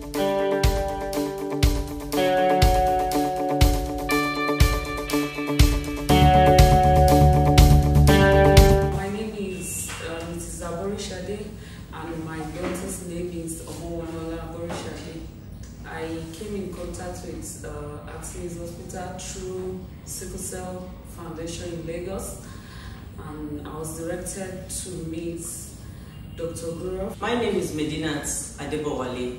My name is Mrs. Aborishade, and my daughter's name is Omowonola Aborishade. I came in contact with Artemis Hospital through Sickle Cell Foundation in Lagos, and I was directed to meet Dr. Gaurav. My name is Medina Adebowale,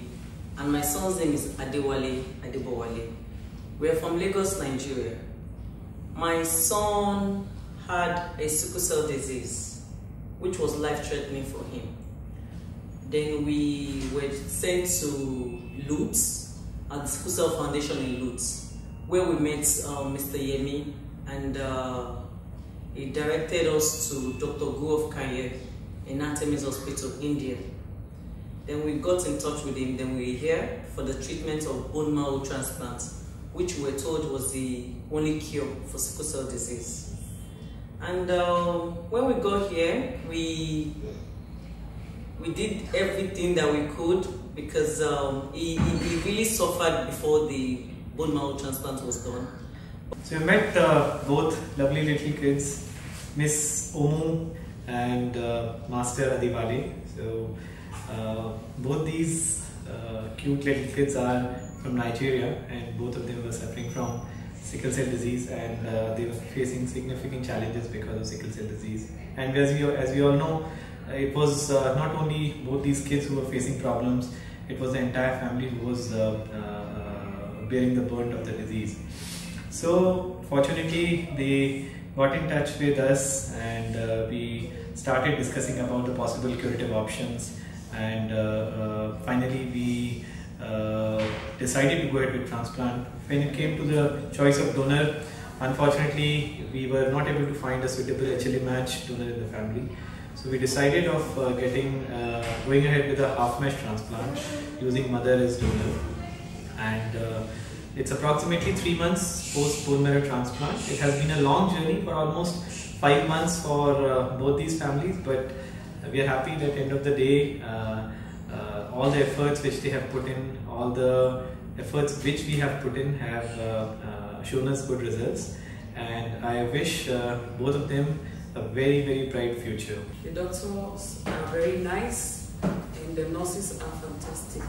and my son's name is Adewale Adebowale. We are from Lagos, Nigeria. My son had a sickle cell disease, which was life-threatening for him. Then we were sent to LOOTS, at the Sickle Cell Foundation in Lutz, where we met Mr. Yemi, and he directed us to Dr. Gaurav Kharya in Artemis Hospital, India. Then we got in touch with him, then we were here for the treatment of bone marrow transplant, which we were told was the only cure for sickle cell disease. And when we got here, we did everything that we could, because he really suffered before the bone marrow transplant was done. So we met both lovely little kids, Miss Omu and Master Adewale. So both these cute little kids are from Nigeria, and both of them were suffering from sickle cell disease, and they were facing significant challenges because of sickle cell disease. And as we all know, it was not only both these kids who were facing problems, it was the entire family who was bearing the burden of the disease. So fortunately, they got in touch with us, and we started discussing about the possible curative options, and finally we decided to go ahead with transplant. When it came to the choice of donor, unfortunately we were not able to find a suitable HLA match donor in the family. So we decided of going ahead with a half mesh transplant using mother as donor, and it's approximately 3 months post bone marrow transplant. It has been a long journey for almost 5 months for both these families, but we are happy that at the end of the day, all the efforts which they have put in, all the efforts which we have put in have shown us good results, and I wish both of them a very, very bright future. The doctors are very nice, and the nurses are fantastic.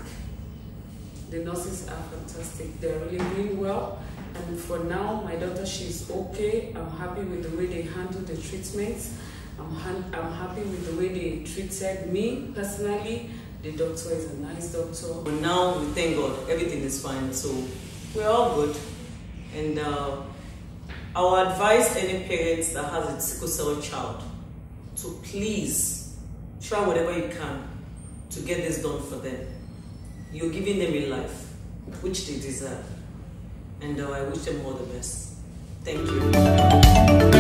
The nurses are fantastic. They're really doing well. And for now, my daughter, she's okay. I'm happy with the way they handled the treatments. I'm happy with the way they treated me personally. The doctor is a nice doctor. But now, we thank God, everything is fine. So we're all good. And I would advise any parents that has a sickle cell child to please try whatever you can to get this done for them. You're giving them a life which they deserve, and I wish them all the best. Thank you.